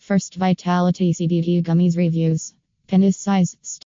1st Vitality CBD Gummies Reviews. Penis size.